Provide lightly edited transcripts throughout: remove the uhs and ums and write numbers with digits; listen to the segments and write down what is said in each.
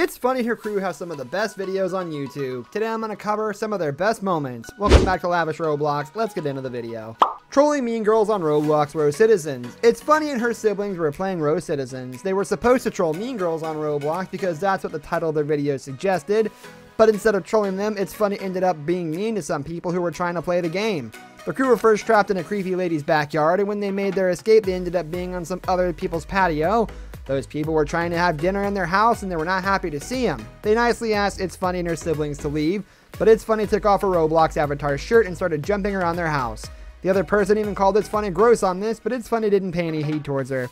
It's Funneh Here crew has some of the best videos on YouTube. Today I'm going to cover some of their best moments. Welcome back to Lavish Roblox. Let's get into the video. Trolling mean girls on Roblox Roe Citizens. It's Funneh and her siblings were playing Roe Citizens. They were supposed to troll mean girls on Roblox because that's what the title of their video suggested. But instead of trolling them, It's Funneh ended up being mean to some people who were trying to play the game. The crew were first trapped in a creepy lady's backyard, and when they made their escape, they ended up being on some other people's patio. Those people were trying to have dinner in their house, and they were not happy to see them. They nicely asked It's Funneh and her siblings to leave, but It's Funneh took off her Roblox avatar shirt and started jumping around their house. The other person even called It's Funneh gross on this, but It's Funneh didn't pay any heed towards her.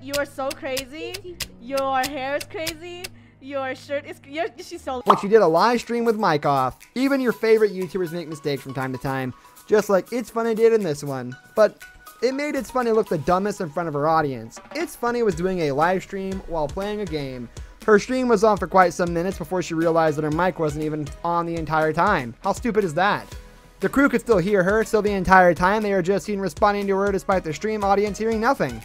You are so crazy. Your hair is crazy. Your shirt is... she's so... When she did a live stream with mic off. Even your favorite YouTubers make mistakes from time to time, just like It's Funneh did in this one. But it made It's Funneh look the dumbest in front of her audience. It's Funneh was doing a live stream while playing a game. Her stream was on for quite some minutes before she realized that her mic wasn't even on the entire time. How stupid is that? The crew could still hear her, so the entire time they were just seen responding to her despite the stream audience hearing nothing.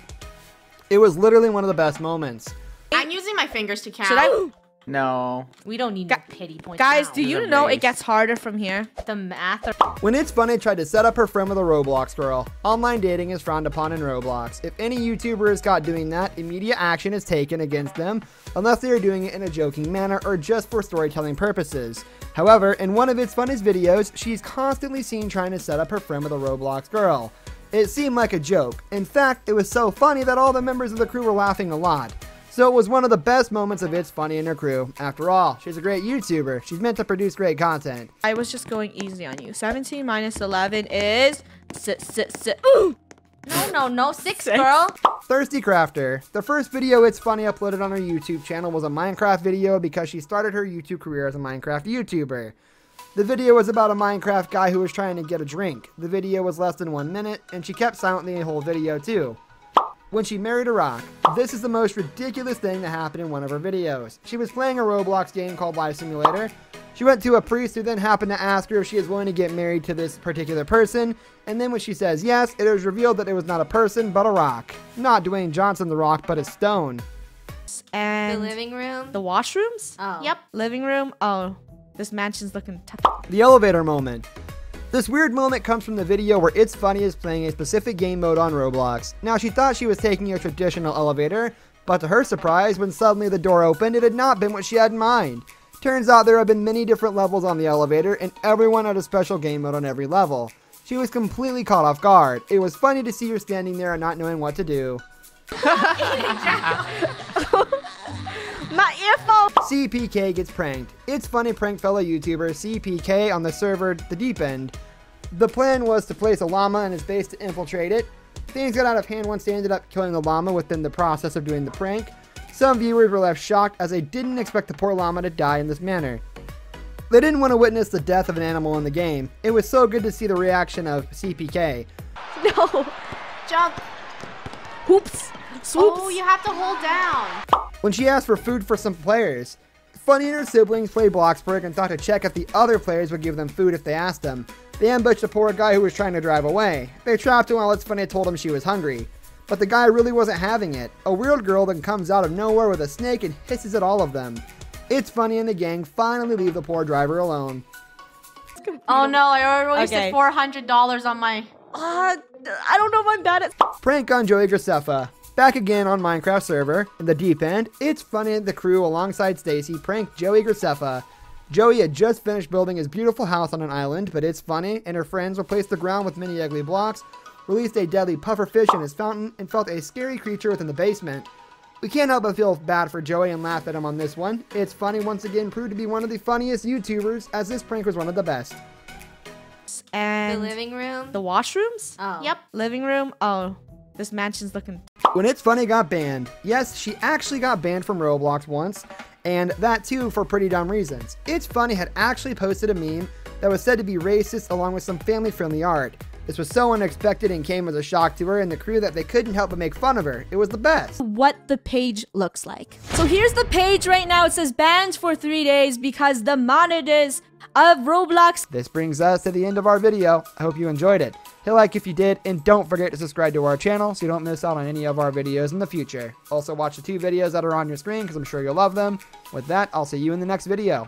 It was literally one of the best moments. I'm using my fingers to count. Should I? No. We don't need no pity points. Guys, do you know it gets harder from here? The math. When It's Funneh tried to set up her friend with a Roblox girl. Online dating is frowned upon in Roblox. If any YouTuber is caught doing that, immediate action is taken against them, unless they are doing it in a joking manner or just for storytelling purposes. However, in one of It's Funneh's videos, she's constantly seen trying to set up her friend with a Roblox girl. It seemed like a joke. In fact, it was so Funneh that all the members of the crew were laughing a lot. So it was one of the best moments of It's Funneh and her crew. After all, she's a great YouTuber. She's meant to produce great content. I was just going easy on you. 17 minus 11 is... Ooh! No, six, girl. Thirsty Crafter. The first video It's Funneh uploaded on her YouTube channel was a Minecraft video because she started her YouTube career as a Minecraft YouTuber. The video was about a Minecraft guy who was trying to get a drink. The video was less than 1 minute, and she kept silent the whole video too. When she married a rock. This is the most ridiculous thing that happened in one of her videos. She was playing a Roblox game called Life Simulator. She went to a priest who then happened to ask her if she is willing to get married to this particular person. And then when she says yes, it was revealed that it was not a person, but a rock. Not Dwayne Johnson the Rock, but a stone. And the living room. The washrooms? Oh. Yep. Living room. Oh, this mansion's looking tough. The elevator moment. This weird moment comes from the video where It's Funneh is playing a specific game mode on Roblox. Now, she thought she was taking a traditional elevator, but to her surprise, when suddenly the door opened, it had not been what she had in mind. Turns out there have been many different levels on the elevator, and everyone had a special game mode on every level. She was completely caught off guard. It was Funneh to see her standing there and not knowing what to do. My earphone. CPK gets pranked. It's Funneh pranked fellow YouTuber CPK on the server The Deep End. The plan was to place a llama in his base to infiltrate it. Things got out of hand once they ended up killing the llama within the process of doing the prank. Some viewers were left shocked as they didn't expect the poor llama to die in this manner. They didn't want to witness the death of an animal in the game. It was so good to see the reaction of CPK. No! Jump! Hoops! Swoops! Oh, you have to hold down! When she asked for food for some players. Funneh and her siblings played Bloxburg and thought to check if the other players would give them food if they asked them. They ambushed a poor guy who was trying to drive away. They trapped him while It's Funneh told him she was hungry. But the guy really wasn't having it. A weird girl then comes out of nowhere with a snake and hisses at all of them. It's Funneh and the gang finally leave the poor driver alone. Oh no, I already wasted $400 on my... I don't know if I'm bad at... Prank on Joey Graceffa. Back again on Minecraft server, in The Deep End, It's Funneh and the crew alongside Stacy pranked Joey Graceffa. Joey had just finished building his beautiful house on an island, but It's Funneh and her friends replaced the ground with many ugly blocks, released a deadly pufferfish in his fountain, and felt a scary creature within the basement. We can't help but feel bad for Joey and laugh at him on this one. It's Funneh once again proved to be one of the funniest YouTubers, as this prank was one of the best. And the living room. The washrooms? Oh. Yep. Living room. Oh. This mansion's looking... When It's Funneh got banned. Yes, she actually got banned from Roblox once, and that too for pretty dumb reasons. It's Funneh had actually posted a meme that was said to be racist along with some family-friendly art. This was so unexpected and came as a shock to her and the crew that they couldn't help but make fun of her. It was the best. What the page looks like. So here's the page right now. It says banned for 3 days because the monitors of Roblox. This brings us to the end of our video. I hope you enjoyed it. hit like if you did, and don't forget to subscribe to our channel so you don't miss out on any of our videos in the future. Also watch the two videos that are on your screen because I'm sure you'll love them. With that, I'll see you in the next video.